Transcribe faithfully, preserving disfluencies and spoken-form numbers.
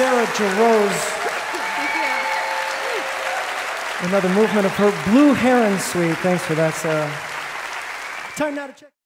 Sarah Jarosz. Another movement of her Blue Heron Suite. Thanks for that, Sarah. Time now to check.